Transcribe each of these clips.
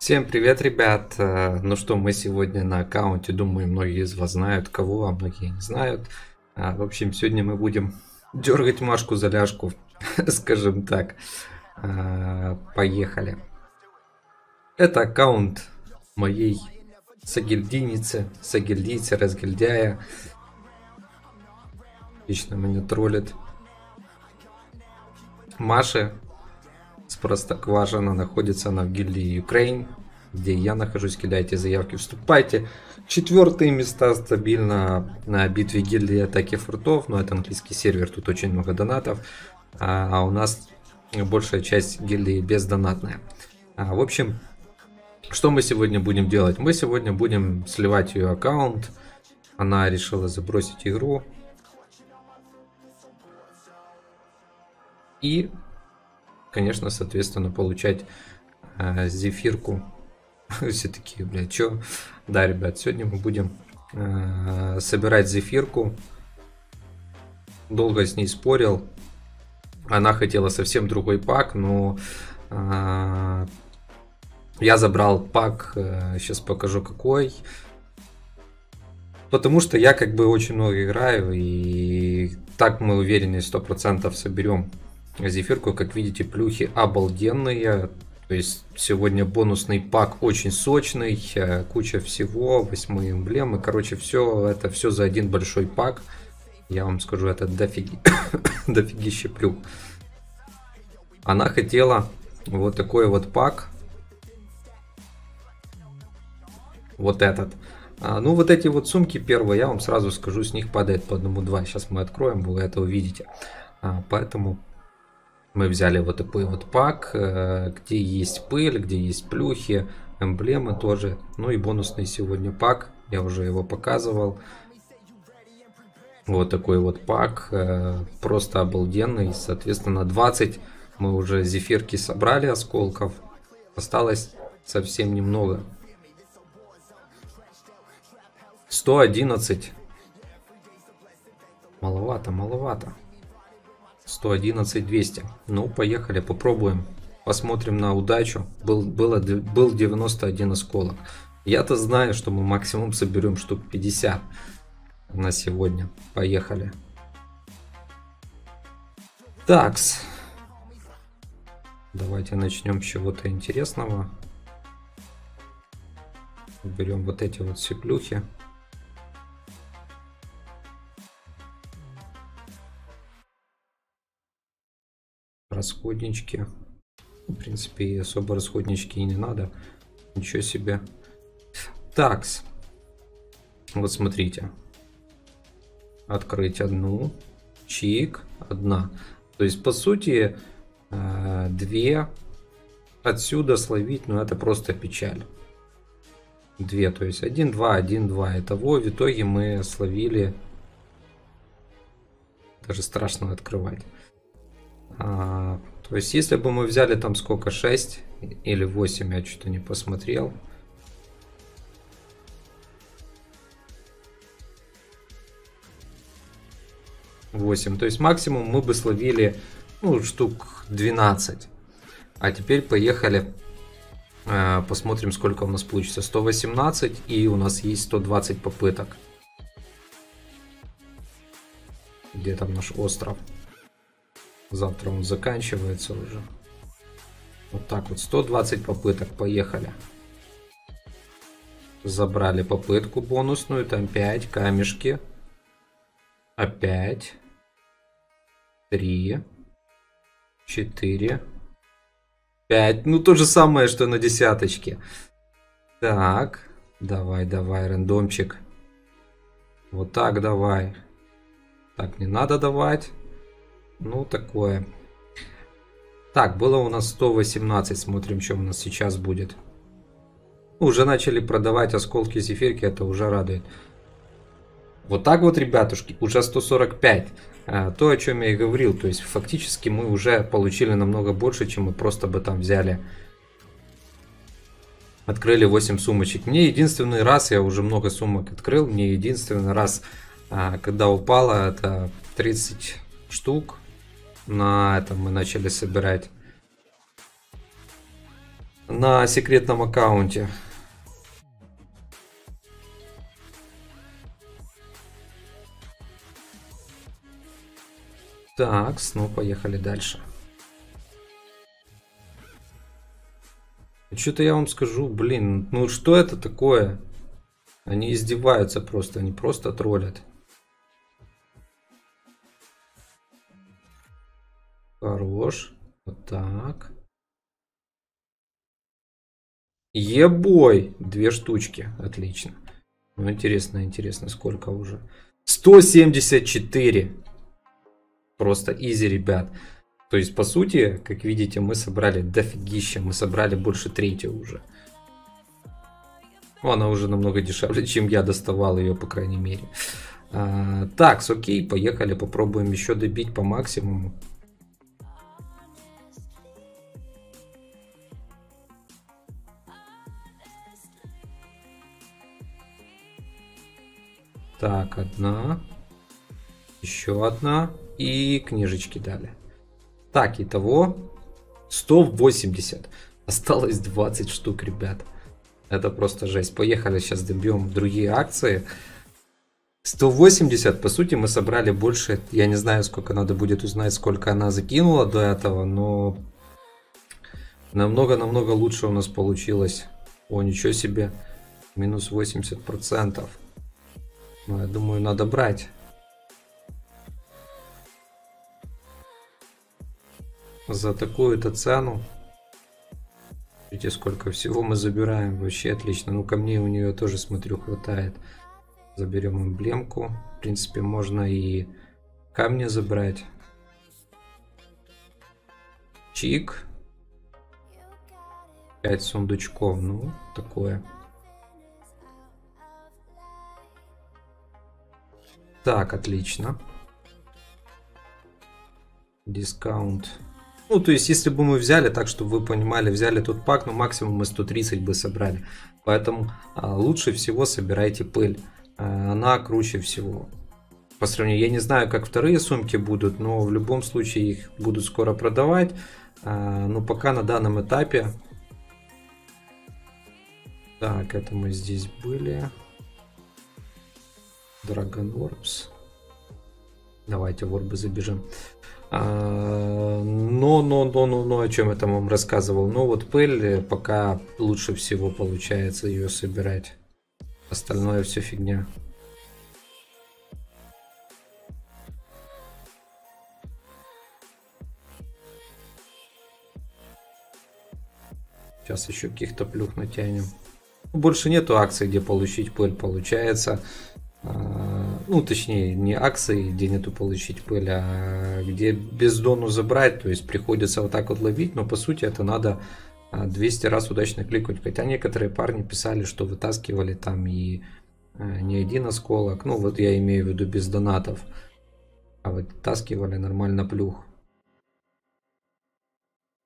Всем привет, ребят! Ну что, мы сегодня на аккаунте, думаю, многие из вас знают кого, а многие не знают. В общем, сегодня мы будем дергать Машку за ляжку, скажем так. Поехали. Это аккаунт моей сагильдийцы, разгильдяя. Лично меня троллит. Маши. Простокважина, находится она в гильдии Украин, где я нахожусь. Кидайте заявки, вступайте. Четвертые места стабильно на битве гильдии атаки Фрутов, но это английский сервер, тут очень много донатов, а у нас большая часть гильдии бездонатная. В общем, что мы сегодня будем делать? Мы сегодня будем сливать ее аккаунт, она решила забросить игру. И конечно, соответственно, получать зефирку. Все такие, блядь, чё? Да, ребят, сегодня мы будем собирать зефирку. Долго с ней спорил. Она хотела совсем другой пак, но я забрал пак. Сейчас покажу, какой. Потому что я как бы очень много играю, и так мы уверены 100% соберем зефирку. Как видите, плюхи обалденные, то есть сегодня бонусный пак очень сочный, куча всего, 8 эмблемы, короче, все это все за один большой пак. Я вам скажу, это дофигище плюх. Она хотела вот такой вот пак, вот этот. Ну вот эти вот сумки первые, я вам сразу скажу, с них падает по 1-2, сейчас мы откроем, вы это увидите. Поэтому мы взяли вот такой вот пак, где есть пыль, где есть плюхи, эмблемы тоже. Ну и бонусный сегодня пак, я уже его показывал. Вот такой вот пак, просто обалденный. Соответственно, 20 мы уже зефирки собрали, осколков. Осталось совсем немного. 111. Маловато, маловато. 111 200. Ну, поехали, попробуем, посмотрим на удачу. Был 91 осколок. Я-то знаю, что мы максимум соберем штук 50 на сегодня. Поехали. Такс, давайте начнем с чего-то интересного. Берем вот эти вот сиплюхи. Расходнички, в принципе, особо расходнички и не надо. Ничего себе. Такс, вот смотрите, открыть одну, чик, одна, то есть по сути две отсюда словить, но это просто печаль. Две, то есть 1 2 1 2, итого в итоге мы словили, даже страшно открывать. То есть если бы мы взяли там сколько, 6 или 8, я что-то не посмотрел. То есть максимум мы бы словили, ну, штук 12. А теперь поехали, посмотрим, сколько у нас получится. 118, и у нас есть 120 попыток. Где там наш остров? Завтра он заканчивается уже. Вот так вот, 120 попыток, поехали. Забрали попытку бонусную, там 5, камешки. Опять. 3. 4. 5. Ну, то же самое, что на десяточке. Так, давай, давай, рандомчик. Вот так давай. Так, не надо давать. Ну, такое. Так, было у нас 118. Смотрим, что у нас сейчас будет. Уже начали продавать осколки зефирки, это уже радует. Вот так вот, ребятушки, уже 145. То, о чем я и говорил. То есть, фактически, мы уже получили намного больше, чем мы просто бы там взяли. Открыли 8 сумочек. Мне единственный раз, я уже много сумок открыл, мне единственный раз, когда упало, это 30 штук. На этом мы начали собирать. на секретном аккаунте. Так, ну поехали дальше. Что-то я вам скажу, блин, ну что это такое? Они издеваются просто, они просто троллят. Хорош. Вот так. Ебой! Две штучки. Отлично. Ну, интересно, интересно, сколько уже. 174. Просто изи, ребят. То есть, по сути, как видите, мы собрали дофигища. Мы собрали больше трети уже. Она уже намного дешевле, чем я доставал ее, по крайней мере. Так, окей, поехали. Попробуем еще добить по максимуму. Так, одна. Еще одна. И книжечки дали. Так, итого 180. Осталось 20 штук, ребят. Это просто жесть. Поехали, сейчас добьем другие акции. 180, по сути, мы собрали больше. Я не знаю, сколько надо будет узнать, сколько она закинула до этого, но намного-намного лучше у нас получилось. О, ничего себе. Минус 80%. Ну, я думаю, надо брать. За такую-то цену. Видите, сколько всего мы забираем. Вообще отлично. Ну, камней у нее тоже, смотрю, хватает. Заберем эмблемку. В принципе, можно и камни забрать. Чик. 5 сундучков. Ну, такое. Так, отлично. Дискаунт. Ну, то есть, если бы мы взяли, так, чтобы вы понимали, взяли тут пак, ну, максимум мы 130 бы собрали. Поэтому лучше всего собирайте пыль. Она круче всего. По сравнению, я не знаю, как вторые сумки будут, но в любом случае их будут скоро продавать. Но пока на данном этапе... Так, это мы здесь были. Dragon Orbs. Давайте в орбы забежим. Но, о чем я там вам рассказывал. Но вот пыль пока лучше всего получается ее собирать. Остальное все фигня. Сейчас еще каких-то плюх натянем. Больше нету акций, где получить пыль, получается. Ну, точнее, не акции, где нету получить пыль, а где бездону забрать, то есть приходится вот так вот ловить, но по сути это надо 200 раз удачно кликнуть, хотя некоторые парни писали, что вытаскивали там и не один осколок, ну вот я имею в виду без донатов, а вытаскивали нормально плюх.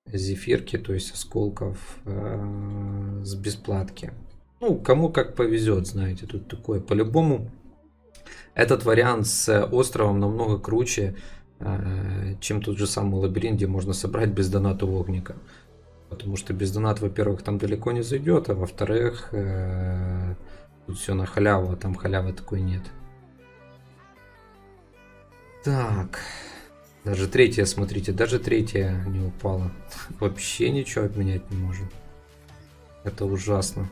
Зефирки, то есть осколков с бесплатки. Ну, кому как повезет, знаете, тут такое, по-любому. Этот вариант с островом намного круче, чем тот же самый лабиринт, где можно собрать без доната огника. Потому что без доната, во-первых, там далеко не зайдет, а во-вторых, тут все на халяву, а там халявы такой нет. Так, даже третья, смотрите, даже третья не упала. Вообще ничего обменять не можем. Это ужасно.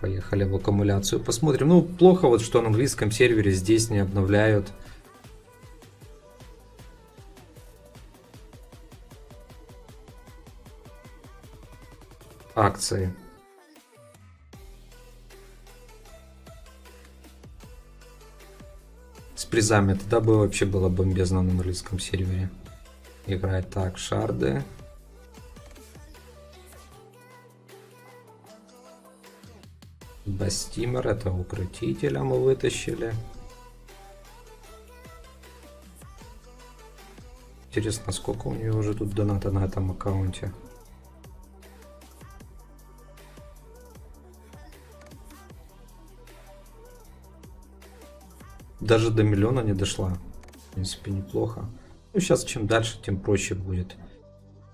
Поехали в аккумуляцию, посмотрим. Ну, плохо вот, что на английском сервере здесь не обновляют. Акции. С призами. Тогда бы вообще было бомбезно на английском сервере играть. Так, шарды. Бастимер, это укротителя мы вытащили. Интересно, сколько у нее уже тут доната на этом аккаунте. Даже до миллиона не дошла. В принципе, неплохо. Ну, сейчас чем дальше, тем проще будет.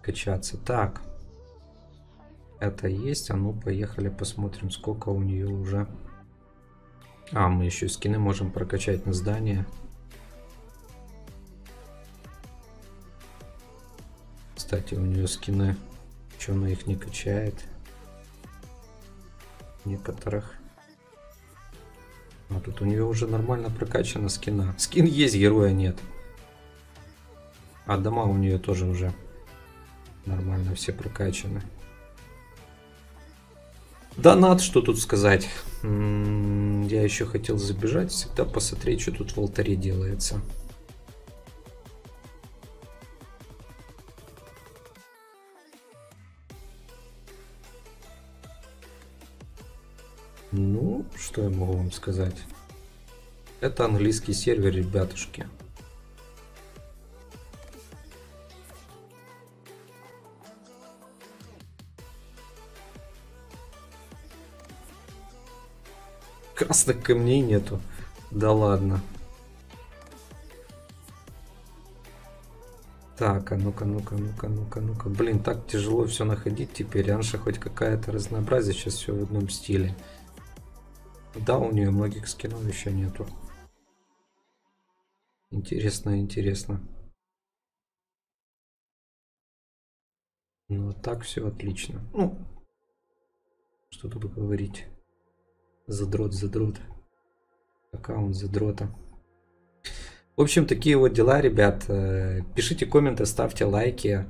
качаться. Так, это есть. А ну, поехали, посмотрим, сколько у нее уже. А, мы еще скины можем прокачать на здание. 100. Кстати, у нее скины, что она их не качает? Некоторых. А тут у нее уже нормально прокачана скина. Скин есть, героя нет. А дома у нее тоже уже нормально все прокачаны. Донат, что тут сказать? Я еще хотел забежать, всегда посмотреть, что тут в алтаре делается. Ну, что я могу вам сказать? Это английский сервер, ребятушки. Красных камней нету. Да ладно. Так, а ну-ка, ну-ка, ну-ка, ну-ка, ну-ка. Блин, так тяжело все находить теперь. Раньше хоть какая-то разнообразие, сейчас все в одном стиле. Да, у нее многих скинов еще нету. Интересно, интересно. Ну, а так все отлично. Ну, что тут говорить. Задрот, задрот. Аккаунт задрота. В общем, такие вот дела, ребят. Пишите комменты, ставьте лайки.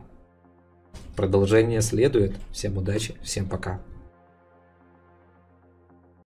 Продолжение следует. Всем удачи, всем пока.